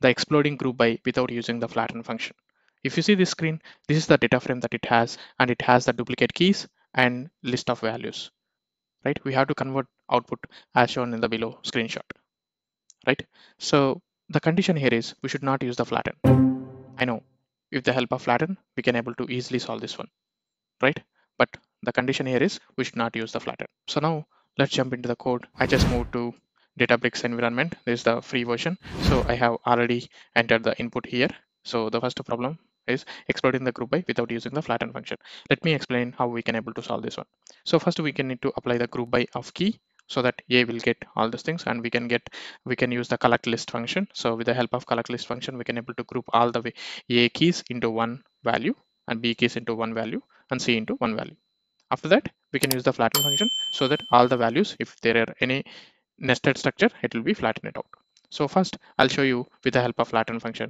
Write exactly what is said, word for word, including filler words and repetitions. the exploding group by without using the flatten function. If you see this screen, this is the data frame that it has, and it has the duplicate keys and list of values, right? We have to convert output as shown in the below screenshot, right? So the condition here is we should not use the flatten. I know if the help of flatten, we can able to easily solve this one, right? But the condition here is we should not use the flatten. So now let's jump into the code. I just moved to Databricks environment. This is the free version. So I have already entered the input here. So the first problem is exploiting the group by without using the flatten function. Let me explain how we can able to solve this one. So first we can need to apply the group by of key so that A will get all those things, and we can get we can use the collect list function. So with the help of collect list function, we can able to group all the way A keys into one value and B keys into one value and C into one value. After that, we can use the flatten function so that all the values, if there are any nested structure, it will be flattened out. So first I'll show you with the help of flatten function